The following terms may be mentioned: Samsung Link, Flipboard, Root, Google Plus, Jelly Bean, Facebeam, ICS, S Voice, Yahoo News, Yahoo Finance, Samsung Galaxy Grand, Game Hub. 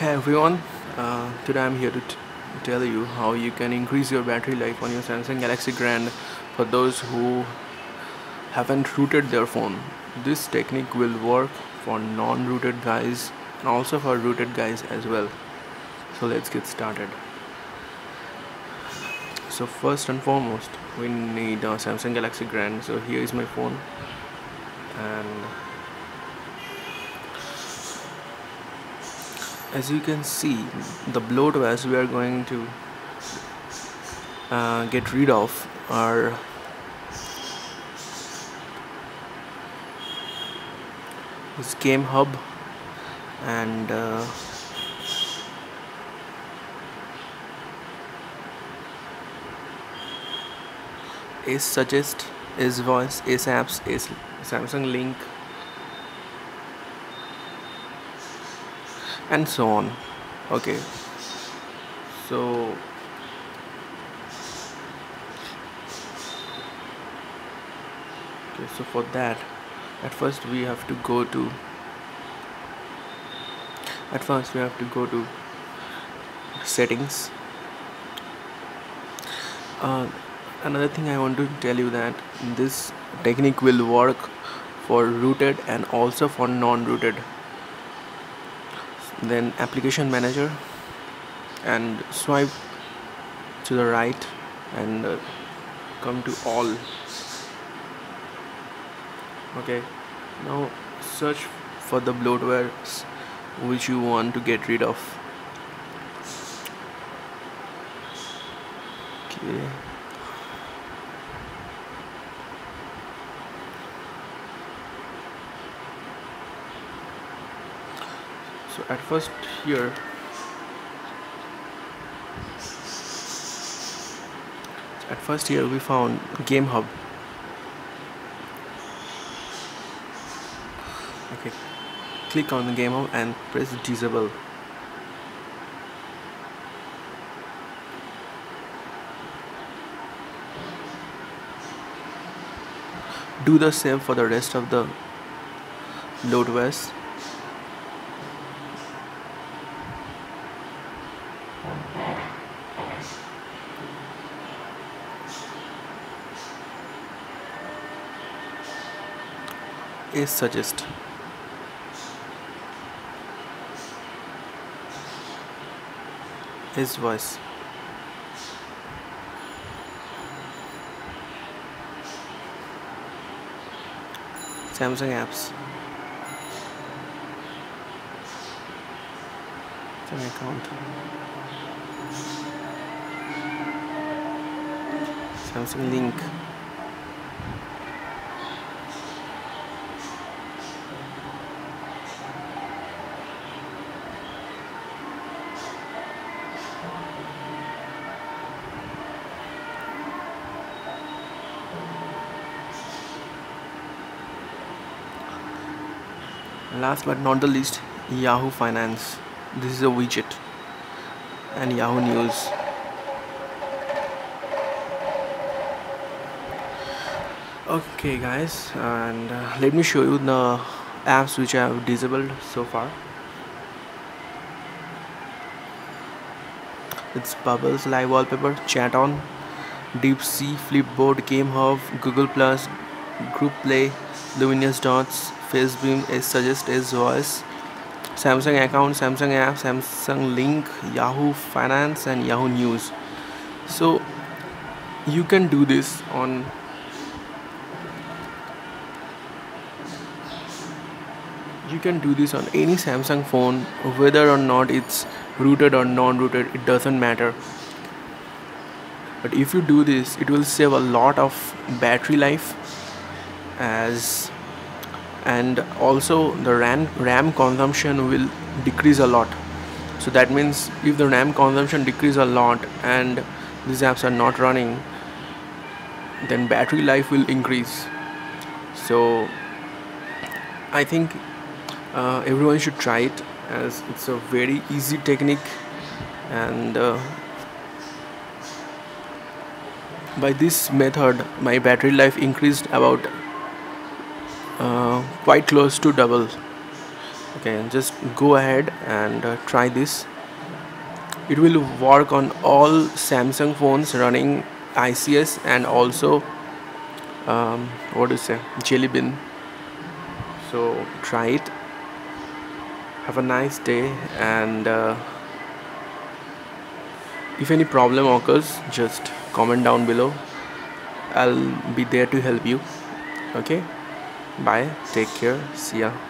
Hey everyone, today I'm here to tell you how you can increase your battery life on your Samsung Galaxy Grand for those who haven't rooted their phone. This technique will work for non-rooted guys and also for rooted guys as well. So let's get started. So first and foremost, we need a Samsung Galaxy Grand. So here is my phone, and as you can see, the bloatwares we are going to get rid of are this Game Hub and S Suggest, S Voice, S Apps, S Samsung Link, and so on. Okay, so for that, at first we have to go to settings. Another thing I want to tell you that this technique will work for rooted and also for non-rooted. Then application manager, and swipe to the right and come to all. Okay, now search for the bloatware which you want to get rid of. Okay, so at first here we found Game Hub. Okay, click on the Game Hub and press disable. Do the same for the rest of the bloatwares. Is suggest. His voice. Samsung apps. Samsung account. Samsung link. Last but not the least, Yahoo Finance. This is a widget, and Yahoo News. Okay guys, and let me show you the apps which I have disabled so far. It's Bubbles, Live Wallpaper, Chat On, Deep Sea, Flipboard, Game Hub, Google Plus, Group Play, Luminous Dots, Facebeam, S Suggest, S Voice, Samsung account, Samsung app, Samsung link, Yahoo Finance, and Yahoo News. So you can do this on any Samsung phone, whether or not it's rooted or non-rooted, it doesn't matter. But if you do this, it will save a lot of battery life, and also the RAM consumption will decrease a lot. So that means if the RAM consumption decreases a lot and these apps are not running, then battery life will increase. So I think everyone should try it, as it's a very easy technique, and by this method my battery life increased about quite close to double. Okay, and just go ahead and try this. It will work on all Samsung phones running ICS and also Jelly Bean. So try it. Have a nice day, and if any problem occurs, just comment down below. I'll be there to help you. Okay, bye, take care, see ya.